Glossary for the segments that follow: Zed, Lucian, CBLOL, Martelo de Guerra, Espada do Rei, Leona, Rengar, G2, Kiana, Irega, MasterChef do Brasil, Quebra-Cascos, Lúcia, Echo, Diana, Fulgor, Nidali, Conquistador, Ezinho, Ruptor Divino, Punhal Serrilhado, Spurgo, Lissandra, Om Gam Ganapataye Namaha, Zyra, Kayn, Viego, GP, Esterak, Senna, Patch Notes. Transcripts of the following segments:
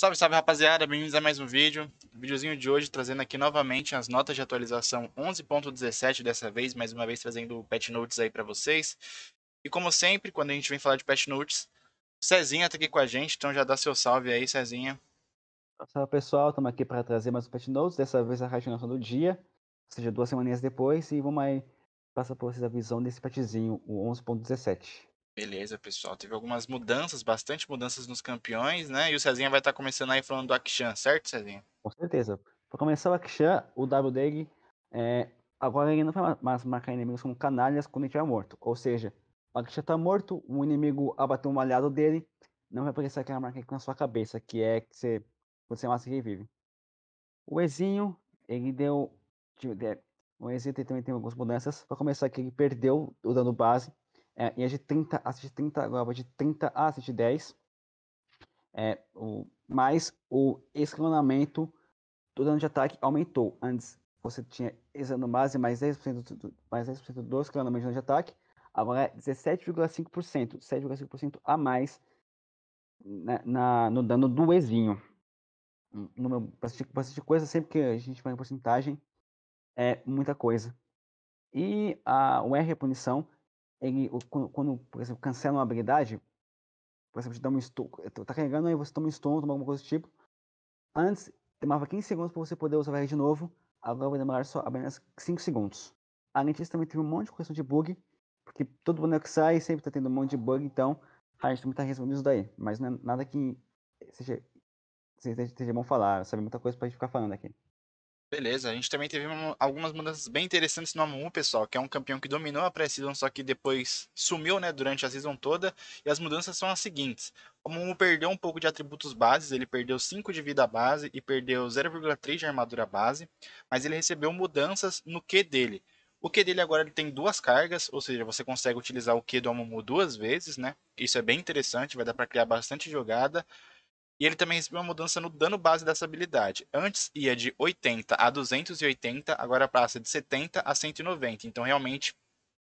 Salve, salve, rapaziada, bem-vindos a mais um vídeo. O videozinho de hoje trazendo aqui novamente as notas de atualização 11.17, dessa vez, mais uma vez trazendo o Patch Notes aí pra vocês. E como sempre, quando a gente vem falar de Patch Notes, o Cezinha tá aqui com a gente, então já dá seu salve aí, Cezinha. Salve, pessoal, estamos aqui pra trazer mais um Patch Notes, dessa vez a radiação do dia, ou seja, 2 semaninhas depois, e vamos aí passar pra vocês a visão desse patchzinho, o 11.17. Beleza, pessoal. Teve algumas mudanças, bastante mudanças nos campeões, né? E o Cezinha vai estar começando aí falando do Akshan, certo, Cezinha? Com certeza. Para começar o Akshan, o WDG, agora ele não vai mais marcar inimigos como canalhas quando ele estiver morto. Ou seja, o Akshan tá morto, o inimigo abateu um malhado dele, não vai aparecer aquela marca aqui na sua cabeça, que é que você, quando você mata, revive. O Ezinho, ele deu... O Ezinho também tem algumas mudanças. Para começar aqui, ele perdeu o dano base. E é de 30 a 130, agora vai de 30 a 110. Mais o escalonamento do dano de ataque aumentou. Antes você tinha esse dano base mais 10% do escalonamento de dano de ataque. Agora é 17,5%. 7,5% a mais no dano do Ezinho. Bastante coisa, sempre que a gente vai em porcentagem, é muita coisa. E o R é punição. Ele, quando, por exemplo, cancela uma habilidade, por exemplo, te dá um stun, tá carregando, aí você toma um stun, toma alguma coisa do tipo. Antes, demorava 15 segundos para você poder usar a de novo, agora vai demorar só apenas 5 segundos. Além disso, também teve um monte de correção de bug, porque todo boneco que sai sempre tá tendo um monte de bug, então a gente também tá resolvendo isso daí. Mas não é nada que seja bom falar, sabe? Muita coisa pra gente ficar falando aqui. Beleza, a gente também teve algumas mudanças bem interessantes no Amumu, pessoal, que é um campeão que dominou a pré-season, só que depois sumiu, né, durante a season toda, e as mudanças são as seguintes. O Amumu perdeu um pouco de atributos bases, ele perdeu 5 de vida base e perdeu 0,3 de armadura base, mas ele recebeu mudanças no Q dele. O Q dele agora ele tem 2 cargas, ou seja, você consegue utilizar o Q do Amumu 2 vezes, né, isso é bem interessante, vai dar para criar bastante jogada. E ele também recebeu uma mudança no dano base dessa habilidade. Antes ia de 80 a 280, agora passa de 70 a 190. Então realmente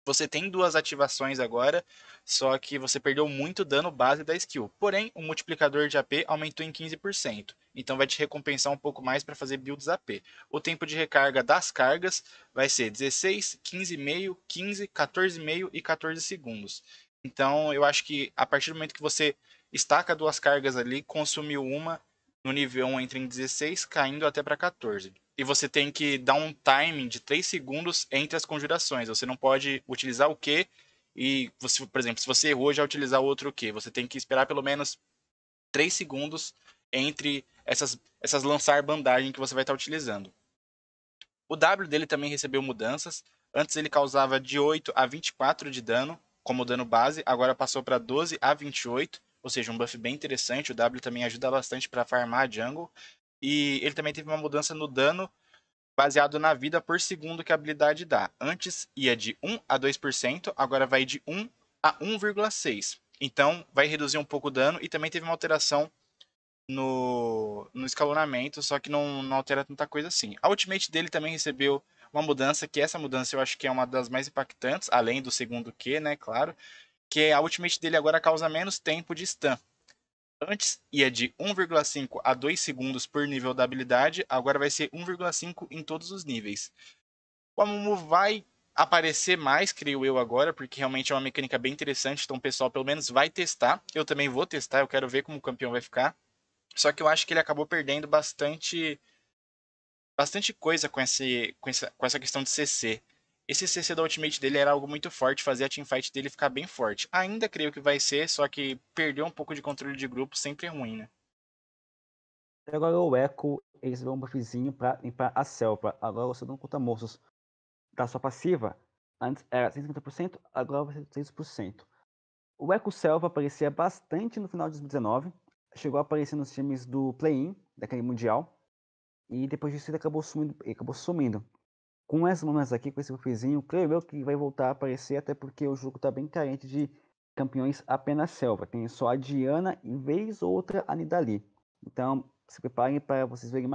você tem 2 ativações agora, só que você perdeu muito dano base da skill. Porém, o multiplicador de AP aumentou em 15%. Então vai te recompensar um pouco mais para fazer builds AP. O tempo de recarga das cargas vai ser 16, 15,5, 15, 14,5 e 14 segundos. Então eu acho que a partir do momento que você... estaca 2 cargas ali, consumiu uma, no nível 1 entra em 16, caindo até para 14. E você tem que dar um timing de 3 segundos entre as conjurações. Você não pode utilizar o Q e, você, por exemplo, se você errou, já utilizar outro Q. Você tem que esperar pelo menos 3 segundos entre essas lançar bandagem que você vai estar utilizando. O W dele também recebeu mudanças. Antes ele causava de 8 a 24 de dano, como dano base. Agora passou para 12 a 28. Ou seja, um buff bem interessante, o W também ajuda bastante para farmar a jungle. E ele também teve uma mudança no dano baseado na vida por segundo que a habilidade dá. Antes ia de 1 a 2%, agora vai de 1 a 1,6. Então vai reduzir um pouco o dano e também teve uma alteração no escalonamento, só que não altera tanta coisa assim. A ultimate dele também recebeu uma mudança, que essa mudança eu acho que é uma das mais impactantes, além do segundo Q, né, claro. Que a ultimate dele agora causa menos tempo de stun. Antes ia de 1,5 a 2 segundos por nível da habilidade, agora vai ser 1,5 em todos os níveis. O Amumu vai aparecer mais, creio eu agora, porque realmente é uma mecânica bem interessante, então o pessoal pelo menos vai testar. Eu também vou testar, eu quero ver como o campeão vai ficar. Só que eu acho que ele acabou perdendo bastante coisa com essa questão de CC. Esse CC da ultimate dele era algo muito forte, fazia a teamfight dele ficar bem forte. Ainda creio que vai ser, só que perdeu um pouco de controle de grupo, sempre é ruim, né? Agora o Echo, eles vão um buffzinho pra limpar a selva. Agora você não conta moços da sua passiva. Antes era 150%, agora vai ser 300%. O Echo Selva aparecia bastante no final de 2019. Chegou a aparecer nos times do play-in, daquele mundial. E depois disso ele acabou sumindo. Com essas mudanças aqui, com esse buffzinho, creio eu que vai voltar a aparecer, até porque o jogo tá bem carente de campeões apenas selva. Tem só a Diana e vez outra a Nidali. Então, se preparem para vocês verem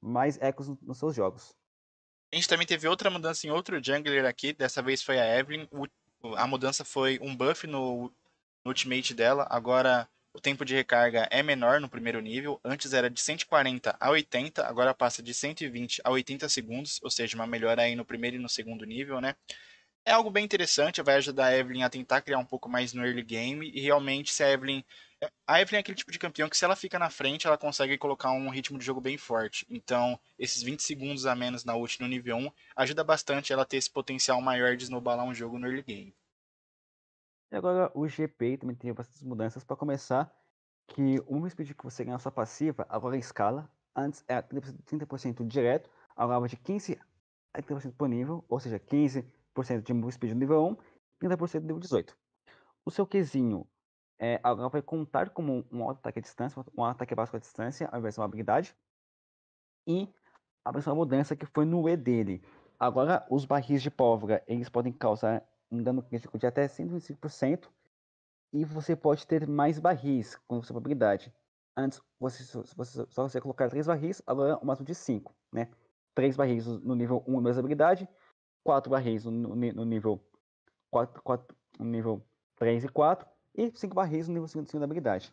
mais ecos nos seus jogos. A gente também teve outra mudança em outro jungler aqui, dessa vez foi a Evelynn. A mudança foi um buff no ultimate dela, agora O tempo de recarga é menor no primeiro nível, antes era de 140 a 80, agora passa de 120 a 80 segundos, ou seja, uma melhora aí no primeiro e no segundo nível, né? É algo bem interessante, vai ajudar a Evelynn a tentar criar um pouco mais no early game, e realmente se a Evelynn é aquele tipo de campeão que se ela fica na frente, ela consegue colocar um ritmo de jogo bem forte. Então, esses 20 segundos a menos na ult no nível 1 ajuda bastante ela a ter esse potencial maior de snowballar um jogo no early game. E agora o GP também tem bastantes mudanças. Para começar, que uma speed que você ganha sua passiva, agora escala. Antes era 30% direto, agora vai de 15% a 30% por nível, ou seja, 15% de move speed no nível 1 e 30% no nível 18. O seu Qzinho agora vai contar como um auto-ataque à distância, um ataque básico à distância, ao invés de uma habilidade. E a principal mudança que foi no E dele. Agora os barris de pólvora, eles podem causar um dano crítico de até 125%, e você pode ter mais barris com sua habilidade. Antes, você colocar 3 barris, agora o máximo de 5, né? 3 barris no nível 1 mais habilidade, 4 barris no nível 3 e 4, e 5 barris no nível 5 da habilidade.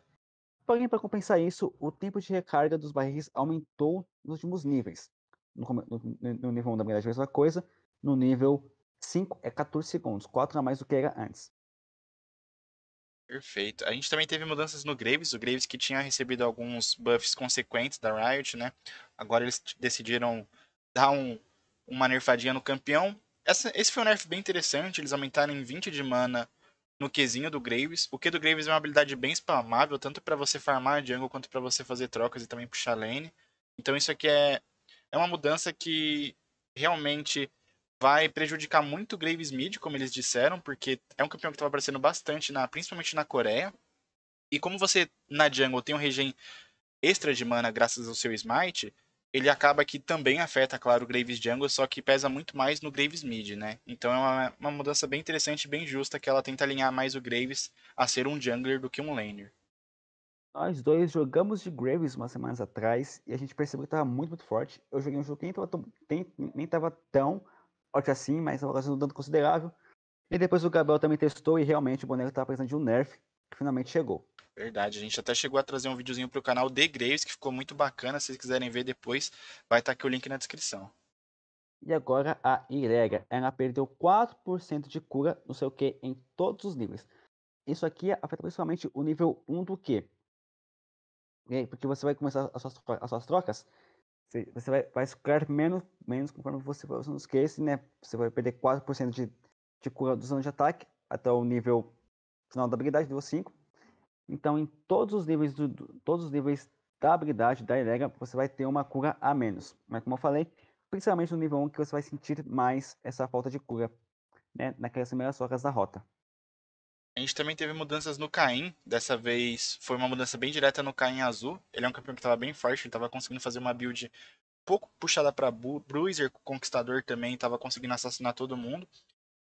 Porém, para compensar isso, o tempo de recarga dos barris aumentou nos últimos níveis. No nível 1 da habilidade é a mesma coisa, no nível 5 é 14 segundos, 4 a mais do que era antes. Perfeito. A gente também teve mudanças no Graves, o Graves que tinha recebido alguns buffs consequentes da Riot, né? Agora eles decidiram dar uma nerfadinha no campeão. Esse foi um nerf bem interessante, eles aumentaram em 20 de mana no Qzinho do Graves. O Q do Graves é uma habilidade bem spamável, tanto para você farmar jungle, quanto para você fazer trocas e também puxar lane. Então isso aqui é uma mudança que realmente vai prejudicar muito o Graves mid, como eles disseram, porque é um campeão que estava aparecendo bastante, principalmente na Coreia. E como você, na jungle, tem um regen extra de mana graças ao seu smite, ele acaba que também afeta, claro, o Graves jungle, só que pesa muito mais no Graves mid, né? Então é uma mudança bem interessante, bem justa, que ela tenta alinhar mais o Graves a ser um jungler do que um laner. Nós dois jogamos de Graves umas semanas atrás, e a gente percebeu que estava muito forte. Eu joguei um jogo que nem estava tão forte assim, mas estava fazendo um dano considerável. E depois o Gabriel também testou e realmente o boneco estava precisando de um nerf, que finalmente chegou. Verdade, a gente até chegou a trazer um videozinho para o canal de Graves, que ficou muito bacana. Se vocês quiserem ver depois, vai estar aqui o link na descrição. E agora a Irega, ela perdeu 4% de cura no seu Q em todos os níveis. Isso aqui afeta principalmente o nível 1 do Q. Porque você vai começar as suas trocas, você vai curar menos conforme você vai usando os Qs, né? Você vai perder 4% de cura do dano de ataque até o nível final da habilidade, nível 5. Então, em todos os níveis da habilidade da Irega, você vai ter uma cura a menos. Mas, como eu falei, principalmente no nível 1, que você vai sentir mais essa falta de cura, né? Naquelas primeiras horas da rota. A gente também teve mudanças no Kayn, dessa vez foi uma mudança bem direta no Kayn azul. Ele é um campeão que estava bem forte, ele estava conseguindo fazer uma build um pouco puxada para Bruiser, Conquistador também, estava conseguindo assassinar todo mundo.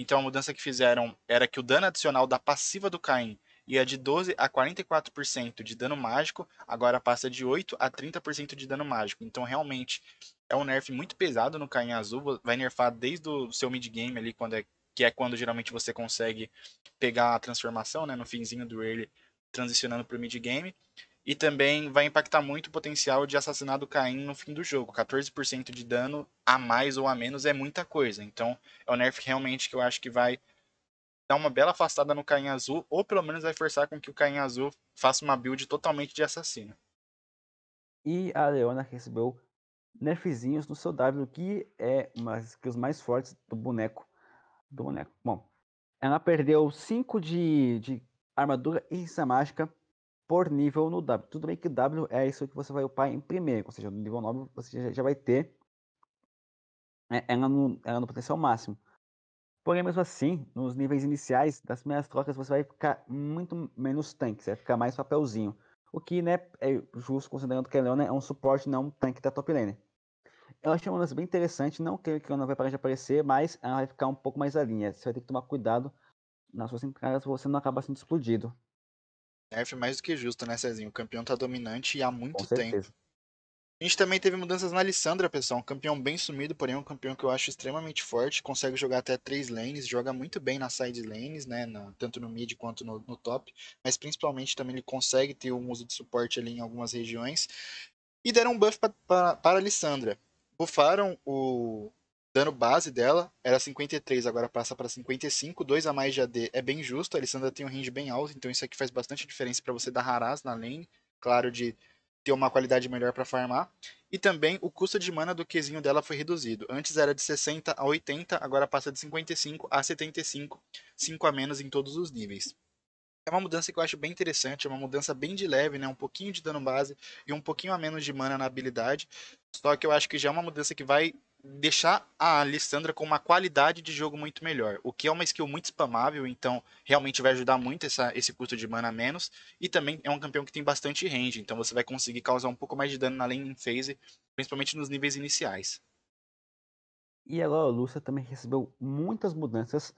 Então a mudança que fizeram era que o dano adicional da passiva do Kayn ia de 12 a 44% de dano mágico, agora passa de 8 a 30% de dano mágico. Então realmente é um nerf muito pesado no Kayn azul, vai nerfar desde o seu mid game ali, que é quando geralmente você consegue pegar a transformação, né, no finzinho do early, transicionando para o mid-game. E também vai impactar muito o potencial de assassinar do Kayn no fim do jogo. 14% de dano a mais ou a menos é muita coisa. Então é um nerf realmente que eu acho que vai dar uma bela afastada no Kayn azul, ou pelo menos vai forçar com que o Kayn azul faça uma build totalmente de assassino. E a Leona recebeu nerfzinhos no seu W, que é uma das skills mais fortes do boneco. Bom, ela perdeu 5 de armadura e resistência mágica por nível no W. Tudo bem que W é isso que você vai upar em primeiro, ou seja, no nível 9 você já vai ter ela no potencial máximo. Porém, mesmo assim, nos níveis iniciais das primeiras trocas você vai ficar muito menos tanque, você vai ficar mais papelzinho. O que, né, é justo, considerando que a Leona é um suporte, não um tanque da top lane. Eu achei uma lance bem interessante, não creio que ela não vai parar de aparecer, mas ela vai ficar um pouco mais à linha. Você vai ter que tomar cuidado nas suas entradas pra você não acabar sendo explodido. Nerf mais do que justo, né, Cezinho? O campeão tá dominante e há muito tempo. A gente também teve mudanças na Lissandra, pessoal. Um campeão bem sumido, porém um campeão que eu acho extremamente forte. Consegue jogar até 3 lanes, joga muito bem nas side lanes, né? Tanto no mid quanto no top. Mas principalmente também ele consegue ter um uso de suporte ali em algumas regiões. E deram um buff para a Lissandra. Buffaram o dano base dela, era 53, agora passa para 55. 2 a mais de AD é bem justo. A Lissandra tem um range bem alto, então isso aqui faz bastante diferença para você dar harás na lane. Claro, de ter uma qualidade melhor para farmar. E também o custo de mana do Qzinho dela foi reduzido. Antes era de 60 a 80, agora passa de 55 a 75. 5 a menos em todos os níveis. É uma mudança que eu acho bem interessante, é uma mudança bem de leve, né? Um pouquinho de dano base e um pouquinho a menos de mana na habilidade. Só que eu acho que já é uma mudança que vai deixar a Lissandra com uma qualidade de jogo muito melhor, o que é uma skill muito spamável, então realmente vai ajudar muito esse custo de mana a menos, e também é um campeão que tem bastante range, então você vai conseguir causar um pouco mais de dano na lane phase, principalmente nos níveis iniciais. E agora a Lúcia também recebeu muitas mudanças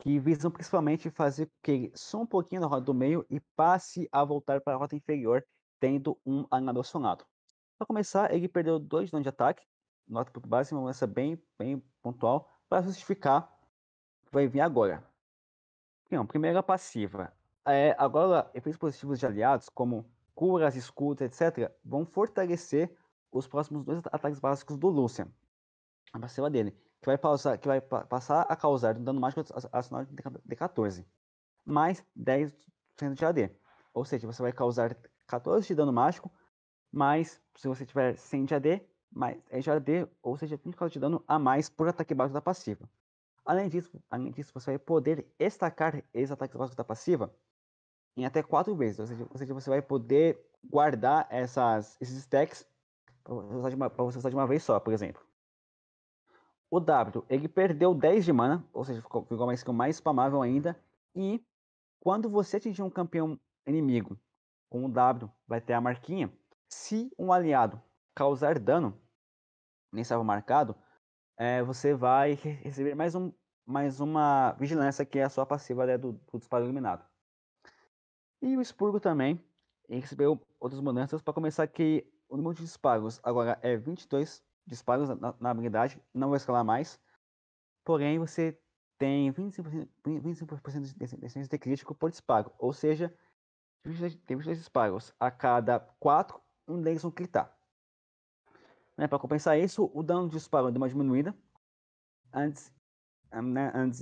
que visam principalmente fazer com que só um pouquinho da rota do meio e passe a voltar para a rota inferior, tendo um animador sonado. Para começar, ele perdeu 2 danos de ataque, nota ponto base, uma mudança bem pontual, para justificar o que vai vir agora. Então, primeira passiva. Agora, efeitos positivos de aliados, como curas, escudos, etc., vão fortalecer os próximos 2 ataques básicos do Lucian, a passiva dele, que vai passar a causar um dano mágico adicional de D14, mais 10% de AD. Ou seja, você vai causar 14 de dano mágico, mas se você tiver 100 de AD, mas é já D, ou seja, 30 de dano a mais por ataque básico da passiva. Além disso, você vai poder estacar esses ataques básicos da passiva em até 4 vezes. Ou seja, você vai poder guardar esses stacks para você usar de uma vez só, por exemplo. O W, ele perdeu 10 de mana, ou seja, ficou uma skill mais spamável ainda. E quando você atingir um campeão inimigo com o W, vai ter a marquinha. Se um aliado causar dano nem estava marcado, você vai receber mais uma vigilância, que é a sua passiva, né, do disparo eliminado. E o Spurgo também recebeu outras mudanças. Para começar, que o número de disparos agora é 22 disparos na habilidade, não vou escalar mais. Porém, você tem 25% de chance de crítico por disparo, ou seja, tem 22 disparos a cada 4, um deles vão clitar. Para compensar isso, o dano de disparo deu uma diminuída. Antes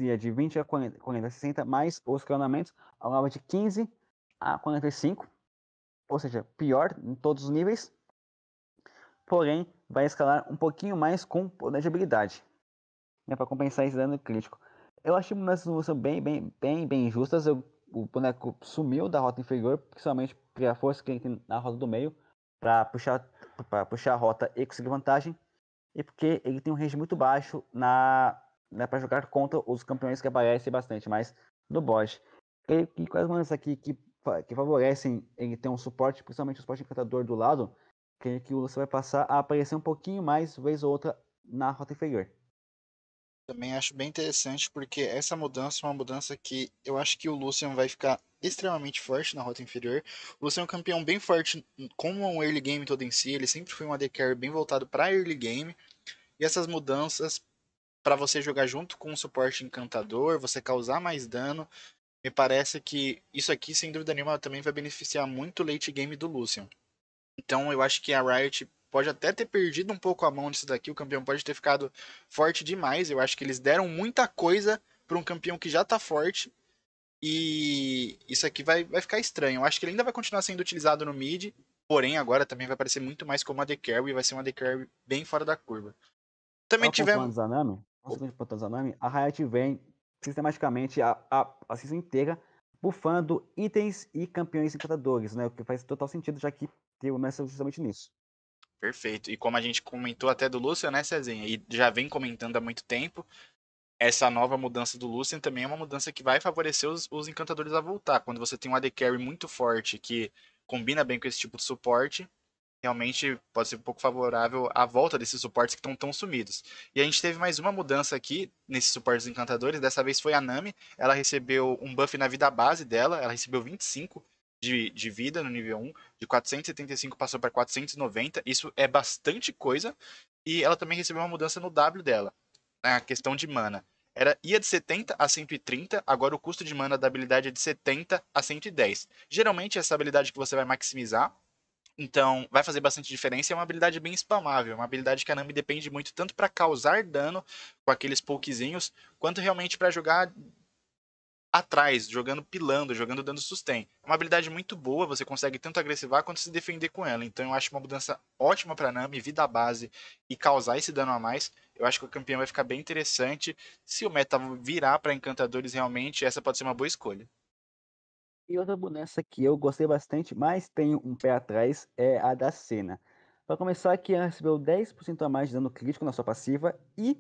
ia de 20 a 40 60, mais os escalonamentos, agora de 15 a 45. Ou seja, pior em todos os níveis. Porém, vai escalar um pouquinho mais com poder de habilidade, para compensar esse dano crítico. Eu achei mudanças de evolução bem justas. O boneco sumiu da rota inferior, principalmente pela força que ele tem na rota do meio, para puxar a rota e conseguir vantagem, e porque ele tem um range muito baixo para jogar contra os campeões que aparecem bastante, mas no bot. E quais mudanças aqui que favorecem ele ter um suporte, principalmente o suporte encantador do lado, que o Lúcio vai passar a aparecer um pouquinho mais, vez ou outra, na rota inferior. Também acho bem interessante, porque essa mudança é uma mudança que eu acho que o Lucian vai ficar extremamente forte na rota inferior. O Lucian é um campeão bem forte como um early game todo em si, ele sempre foi um AD carry bem voltado para early game. E essas mudanças, para você jogar junto com o suporte encantador, você causar mais dano, me parece que isso aqui, sem dúvida nenhuma, também vai beneficiar muito o late game do Lucian. Então eu acho que a Riot pode até ter perdido um pouco a mão disso daqui, o campeão pode ter ficado forte demais. Eu acho que eles deram muita coisa para um campeão que já está forte, e isso aqui vai ficar estranho. Eu acho que ele ainda vai continuar sendo utilizado no mid, porém agora também vai aparecer muito mais como AD Carry, e vai ser uma AD Carry bem fora da curva. Também tivemos a Riot vem sistematicamente a season inteira buffando itens e campeões encantadores, né? O que faz total sentido, já que tem uma justamente nisso. Perfeito. E como a gente comentou até do Lucian, né, Cezinha? E já vem comentando há muito tempo, essa nova mudança do Lucian também é uma mudança que vai favorecer os encantadores a voltar. Quando você tem um AD Carry muito forte, que combina bem com esse tipo de suporte, realmente pode ser um pouco favorável à volta desses suportes que estão tão sumidos. E a gente teve mais uma mudança aqui, nesses suportes encantadores. Dessa vez foi a Nami. Ela recebeu um buff na vida base dela, ela recebeu 25. de vida no nível 1, de 475 passou para 490, isso é bastante coisa, e ela também recebeu uma mudança no W dela, na questão de mana. Era, ia de 70 a 130, agora o custo de mana da habilidade é de 70 a 110. Geralmente essa habilidade que você vai maximizar, então vai fazer bastante diferença, é uma habilidade bem spamável, uma habilidade que a Nami depende muito, tanto para causar dano com aqueles pokezinhos, quanto realmente para jogar atrás, jogando pilando, jogando dando sustain. É uma habilidade muito boa, você consegue tanto agressivar quanto se defender com ela, então eu acho uma mudança ótima para Nami, vida à base e causar esse dano a mais. Eu acho que o campeão vai ficar bem interessante, se o meta virar para encantadores realmente, essa pode ser uma boa escolha. E outra bonança que eu gostei bastante, mas tenho um pé atrás, é a da Senna. Para começar aqui, ela recebeu 10% a mais de dano crítico na sua passiva e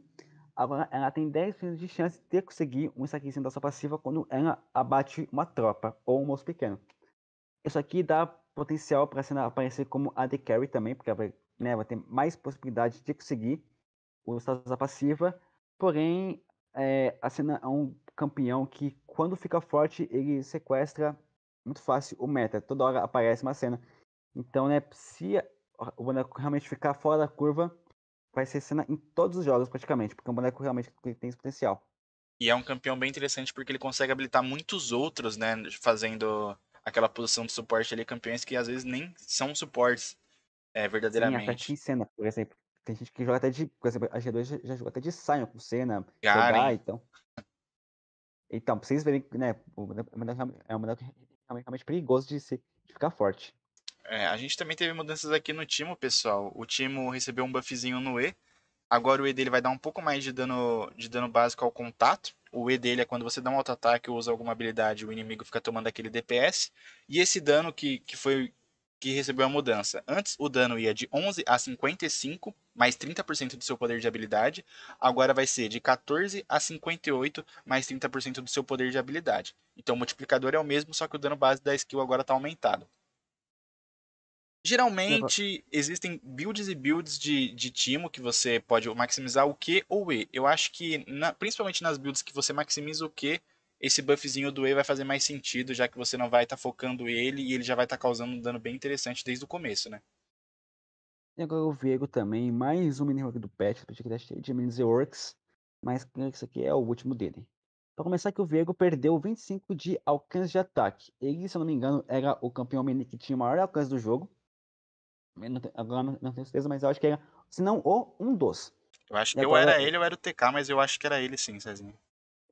agora ela tem 10% de chance de ter conseguido um saquezinho da sua passiva quando ela abate uma tropa ou um monstro pequeno. Isso aqui dá potencial para a Senna aparecer como AD Carry também, porque ela vai, vai ter mais possibilidade de conseguir o status da passiva. Porém, a Senna é um campeão que, quando fica forte, ele sequestra muito fácil o meta. Toda hora aparece uma Senna. Então, se o boneco realmente ficar fora da curva, vai ser cena em todos os jogos praticamente, porque é um boneco realmente que tem esse potencial. E é um campeão bem interessante porque ele consegue habilitar muitos outros, fazendo aquela posição de suporte ali, campeões que às vezes nem são suportes verdadeiramente. Sim, até aqui em Senna, por exemplo. Tem gente que joga até de, por exemplo, a G2 já jogou até de Sion com Senna, jogar, então, pra vocês verem, é um boneco realmente perigoso de ficar forte. A gente também teve mudanças aqui no Timo, pessoal. O Timo recebeu um buffzinho no E. Agora o E dele vai dar um pouco mais de dano básico ao contato. O E dele é quando você dá um auto-ataque ou usa alguma habilidade, o inimigo fica tomando aquele DPS. E esse dano que recebeu a mudança. Antes o dano ia de 11 a 55, mais 30% do seu poder de habilidade. Agora vai ser de 14 a 58, mais 30% do seu poder de habilidade. Então o multiplicador é o mesmo, só que o dano base da skill agora está aumentado. Geralmente, existem builds e builds de Timo que você pode maximizar o Q ou o E. Eu acho que, principalmente nas builds que você maximiza o Q, esse buffzinho do E vai fazer mais sentido, já que você não vai estar focando ele e ele já vai estar causando um dano bem interessante desde o começo, E agora o Viego também, mais um menino aqui do patch, que tá cheio de meninos e orcs, mas isso aqui é o último dele. Para começar que o Viego perdeu 25 de alcance de ataque. Ele, se eu não me engano, era o campeão mini que tinha o maior alcance do jogo. Agora não tenho certeza, mas eu acho que era, se não, um dos. Eu acho que agora, eu era o TK, mas eu acho que era ele sim, Cezinho.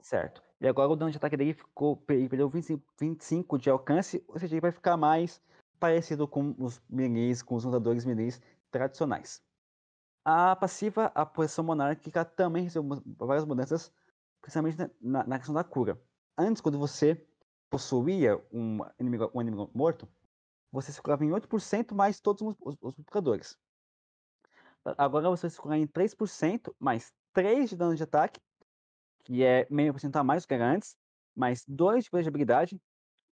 Certo. E agora o dano de ataque dele perdeu 25 de alcance, ou seja, ele vai ficar mais parecido com os melees, com os lutadores melees tradicionais. A passiva, a posição monárquica, também recebeu várias mudanças, principalmente na questão da cura. Antes, quando você possuía um inimigo morto, você se curava em 8% mais todos os multiplicadores. Agora você vai se curar em 3% mais 3 de dano de ataque, que é 0,5% a mais do que era antes, mais 2 de poder de habilidade,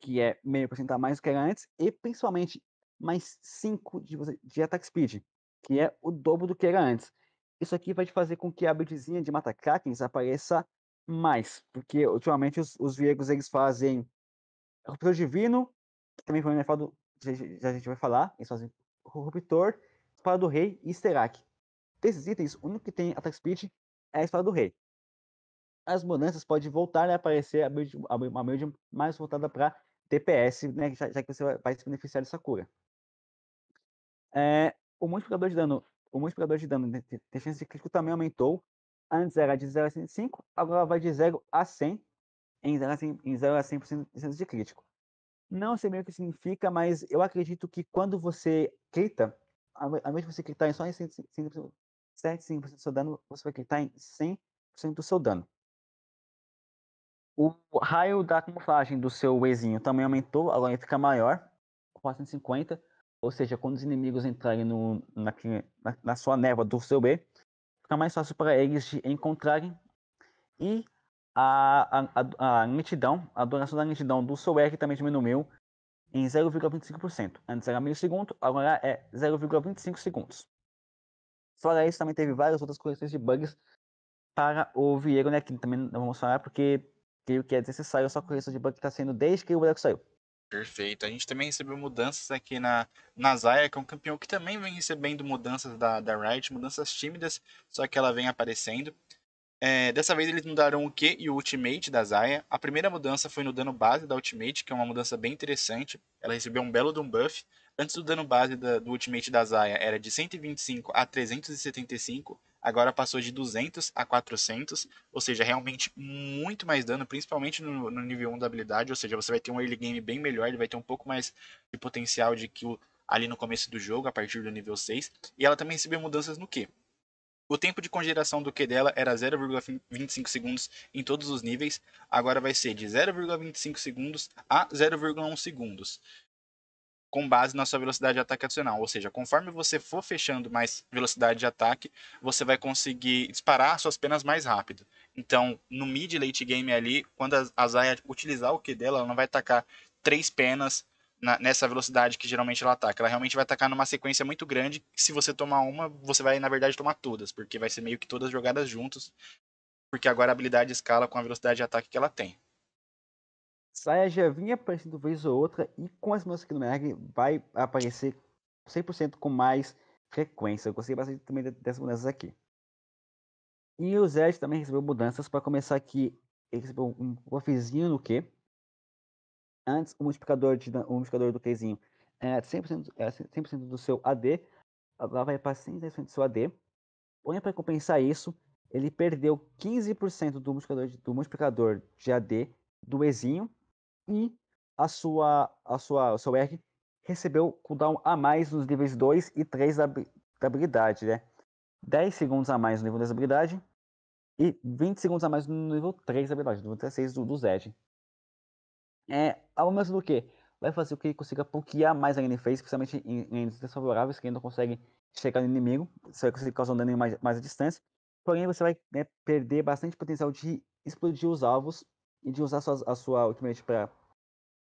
que é 0,5% a mais do que era antes, e principalmente mais 5 de attack speed, que é o dobro do que era antes. Isso aqui vai fazer com que a buildzinha de matar Krakens apareça mais, porque ultimamente os Viegos eles fazem Ruptor Divino, que também foi nerfado, já a gente vai falar, eles fazem Ruptor, Espada do Rei e Esterak. Desses itens, o único que tem Attack Speed é a Espada do Rei. As mudanças podem voltar a aparecer uma build mais voltada para DPS, já que você vai se beneficiar dessa cura. O multiplicador de dano de chance de crítico também aumentou. Antes era de 0 a 105, agora vai de 0 a 100, em 0 a 100% de chance de crítico. Não sei bem o que significa, mas eu acredito que quando você crita, ao invés de você clicar em só em 75% do seu dano, você vai clicar em 100% do seu dano. O raio da camuflagem do seu Ezinho também aumentou, agora ele fica maior, 450, ou seja, quando os inimigos entrarem na sua névoa do seu E, fica mais fácil para eles te encontrarem. E a lentidão, a duração da lentidão do seu R também diminuiu em 0,25%. Antes era meio segundo, agora é 0,25 segundos. Fora isso, também teve várias outras correções de bugs para o Viego, que também não vamos falar porque creio que é desnecessário, só a correção de bug que está sendo desde que o boneco saiu. Perfeito. A gente também recebeu mudanças aqui na Zyra, que é um campeão que também vem recebendo mudanças da Riot, mudanças tímidas, só que ela vem aparecendo. Dessa vez eles mudaram o Q e o Ultimate da Zyra. A primeira mudança foi no dano base da Ultimate, que é uma mudança bem interessante. Ela recebeu um belo de um buff. Antes do dano base do Ultimate da Zyra era de 125 a 375, agora passou de 200 a 400, ou seja, realmente muito mais dano, principalmente no nível 1 da habilidade, ou seja, você vai ter um early game bem melhor, ele vai ter um pouco mais de potencial de kill ali no começo do jogo, a partir do nível 6, e ela também recebeu mudanças no Q. O tempo de congelação do Q dela era 0,25 segundos em todos os níveis, agora vai ser de 0,25 segundos a 0,1 segundos. Com base na sua velocidade de ataque adicional, ou seja, conforme você for fechando mais velocidade de ataque, você vai conseguir disparar suas penas mais rápido. Então, no mid late game ali, quando a Zyra utilizar o Q dela, ela não vai atacar 3 penas nessa velocidade que geralmente ela ataca. Ela realmente vai atacar numa sequência muito grande, que se você tomar uma, você vai na verdade tomar todas, porque vai ser meio que todas jogadas juntos, porque agora a habilidade escala com a velocidade de ataque que ela tem. Zyra já vinha aparecendo vez ou outra e com as mudanças aqui no Merg vai aparecer 100% com mais frequência. Eu gostei bastante também dessas mudanças aqui. E o Zed também recebeu mudanças. Para começar aqui, ele recebeu um buffzinho no Q. Antes, o multiplicador do Qzinho era 100% do seu AD. Agora vai para 100% do seu AD. Porém, para compensar isso, ele perdeu 15% do multiplicador de AD do Ezinho. E o seu R recebeu cooldown a mais nos níveis 2 e 3 da habilidade, né? 10 segundos a mais no nível 10 da habilidade e 20 segundos a mais no nível 3 da habilidade, no nível 16 do Zed. Ao menos do que? Vai fazer o que ele consiga pokear mais a NFAs, especialmente em desfavoráveis, que ainda não consegue chegar no inimigo, você vai conseguir causar um dano mais à distância. Porém, você vai perder bastante potencial de explodir os alvos e de usar a sua ultimate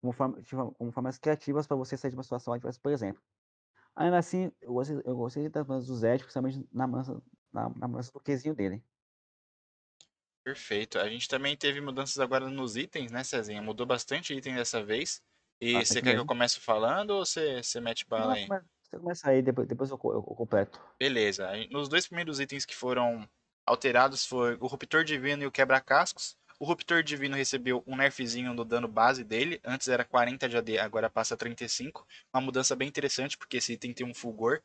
como formas criativas para você sair de uma situação adversa, por exemplo. Ainda assim, eu gostei das mudanças do Zed, principalmente na mudança do Qzinho dele. Perfeito. A gente também teve mudanças agora nos itens, né, Cezinha? Mudou bastante item dessa vez. E você quer que eu comece falando ou você mete bala aí? Você começa aí, depois eu completo. Beleza. Nos dois primeiros itens que foram alterados foi o Ruptor Divino e o Quebra-Cascos. O Ruptor Divino recebeu um nerfzinho no dano base dele, antes era 40 de AD, agora passa a 35. Uma mudança bem interessante, porque esse item tem um Fulgor,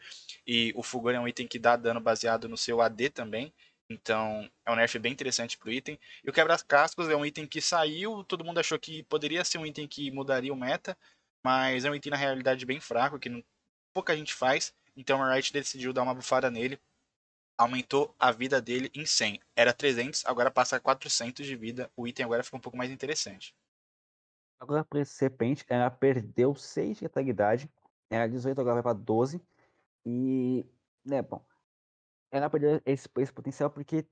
e o Fulgor é um item que dá dano baseado no seu AD também, então é um nerf bem interessante pro item. E o Quebra-Cascos é um item que saiu, todo mundo achou que poderia ser um item que mudaria o meta, mas é um item na realidade bem fraco, que pouca gente faz, então a Riot decidiu dar uma bufada nele. Aumentou a vida dele em 100. Era 300, agora passa a 400 de vida. O item agora fica um pouco mais interessante. Agora a Presa de Serpente, ela perdeu 6 de letalidade. Era 18, agora vai para 12. E, ela perdeu esse potencial porque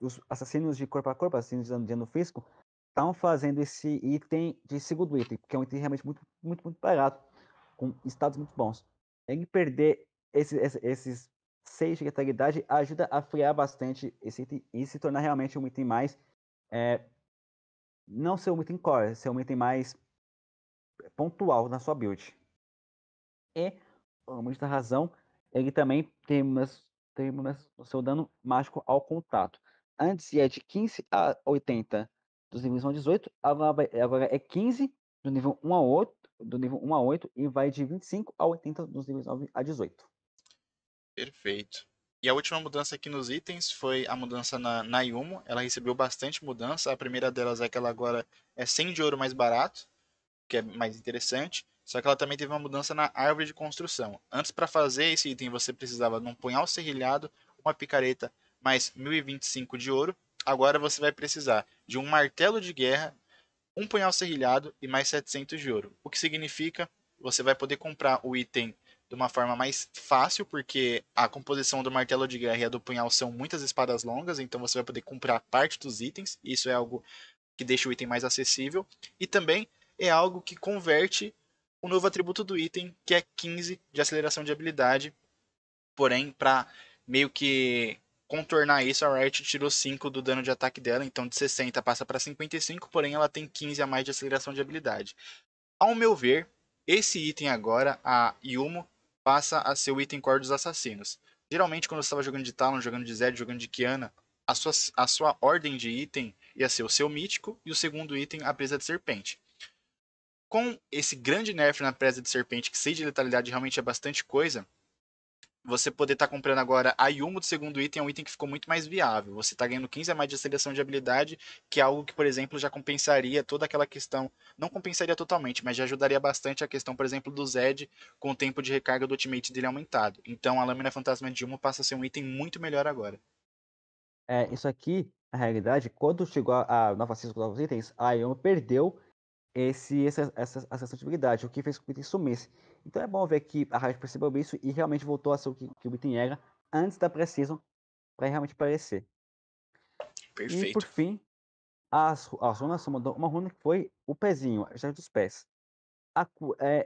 os assassinos de corpo a corpo, assassinos de dano físico, estão fazendo esse item de segundo item, porque é um item realmente muito, muito, muito barato, com status muito bons. Tem que perder esses 6 de letalidade ajuda a frear bastante esse item e se tornar realmente um item mais não ser um item core, ser um item mais pontual na sua build. E, por muita razão, ele também tem o seu dano mágico ao contato. Antes ia de 15 a 80 dos níveis 1 a 18, agora é 15 do nível 1 a 8 e vai de 25 a 80 dos níveis 9 a 18. Perfeito. E a última mudança aqui nos itens foi a mudança na Yumo. Ela recebeu bastante mudança. A primeira delas é que ela agora é 100 de ouro mais barato, que é mais interessante. Só que ela também teve uma mudança na árvore de construção. Antes, para fazer esse item, você precisava de um punhal serrilhado, uma picareta, mais 1025 de ouro. Agora você vai precisar de um martelo de guerra, um punhal serrilhado e mais 700 de ouro. O que significa que você vai poder comprar o item de uma forma mais fácil, porque a composição do martelo de guerra e a do punhal são muitas espadas longas, então você vai poder comprar parte dos itens, isso é algo que deixa o item mais acessível, e também é algo que converte o novo atributo do item, que é 15 de aceleração de habilidade, porém, para meio que contornar isso, a Riot tirou 5 do dano de ataque dela, então de 60 passa para 55, porém ela tem 15 a mais de aceleração de habilidade. Ao meu ver, esse item agora, a Yumo, passa a ser o item core dos assassinos. Geralmente, quando você estava jogando de Talon, jogando de Zed, jogando de Kiana, a sua ordem de item ia ser o seu mítico e o segundo item, a Presa de Serpente. Com esse grande nerf na Presa de Serpente, que sei de letalidade realmente é bastante coisa, você poder estar comprando agora a Yumo do segundo item é um item que ficou muito mais viável. Você está ganhando 15 a mais de aceleração de habilidade, que é algo que, por exemplo, já compensaria toda aquela questão. Não compensaria totalmente, mas já ajudaria bastante a questão, por exemplo, do Zed com o tempo de recarga do ultimate dele aumentado. Então a Lâmina Fantasma de Yumo passa a ser um item muito melhor agora. É, isso aqui, na realidade, quando chegou a nova season com novos itens, a Yumo perdeu essa acessibilidade, o que fez com que o item sumisse. Então é bom ver que a Riot percebeu isso e realmente voltou a ser o que o item era antes da pré-season, para realmente aparecer. Perfeito. E por fim, as runas mandou uma runa que foi o pezinho, a chave dos pés.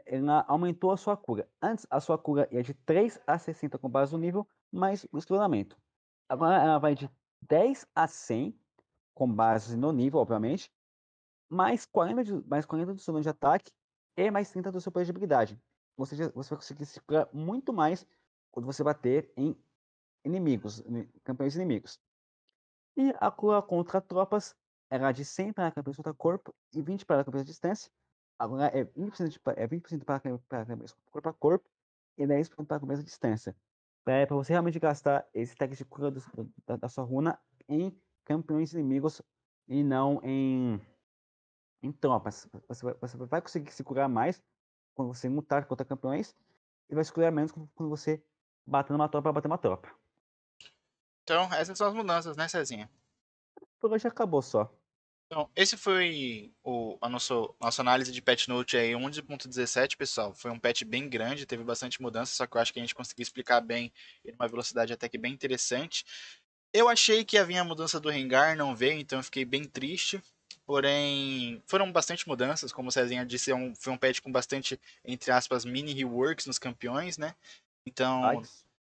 Ela aumentou a sua cura. Antes a sua cura ia de 3 a 60 com base no nível, mais o escalonamento. Agora ela vai de 10 a 100, com base no nível, obviamente, mais 40 do seu dano de ataque e mais 30 do seu poder de habilidade. Ou seja, você vai conseguir se curar muito mais quando você bater em inimigos, campeões inimigos. E a cura contra tropas era de 100 para campeões contra corpo e 20 para campeões à distância. Agora é 20% para campeões corpo a corpo e 10% para campeões à distância. Para você realmente gastar esse tag de cura da sua runa em campeões inimigos e não em tropas. Você vai conseguir se curar mais quando você mutar contra campeões e vai se curar menos quando você bater numa tropa para bater uma tropa. Então, essas são as mudanças, né, Cezinha? Por hoje acabou só. Então, esse foi a nossa análise de patch note aí, 11.17, pessoal. Foi um patch bem grande, teve bastante mudança, só que eu acho que a gente conseguiu explicar bem em uma velocidade até que bem interessante. Eu achei que ia vir a mudança do Rengar, não veio, então eu fiquei bem triste. Porém, foram bastante mudanças, como o Cezinha disse, foi um patch com bastante, entre aspas, mini reworks nos campeões, né? Então,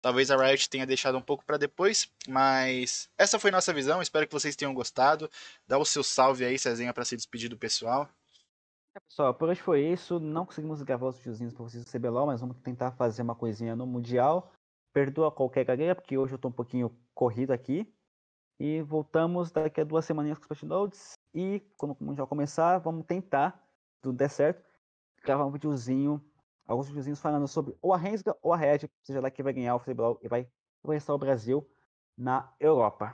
talvez a Riot tenha deixado um pouco para depois, mas essa foi nossa visão, espero que vocês tenham gostado. Dá o seu salve aí, Cezinha, para se despedir do pessoal. É, pessoal, por hoje foi isso, não conseguimos gravar os videozinhos para vocês do CBLOL, mas vamos tentar fazer uma coisinha no Mundial. Perdoa qualquer galera, porque hoje eu tô um pouquinho corrido aqui. E voltamos daqui a 2 semaninhas com os patch notes. E quando o Mundial começar, vamos tentar, se tudo der certo, gravar um videozinho, alguns videozinhos falando sobre ou a Rengar ou a Red, seja lá que vai ganhar o CBLOL e vai conquistar o Brasil na Europa.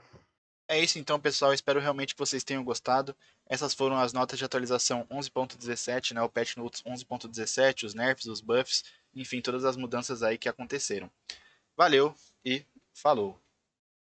É isso então, pessoal. Espero realmente que vocês tenham gostado. Essas foram as notas de atualização 11.17, né? O patch notes 11.17, os nerfs, os buffs, enfim, todas as mudanças aí que aconteceram. Valeu e falou!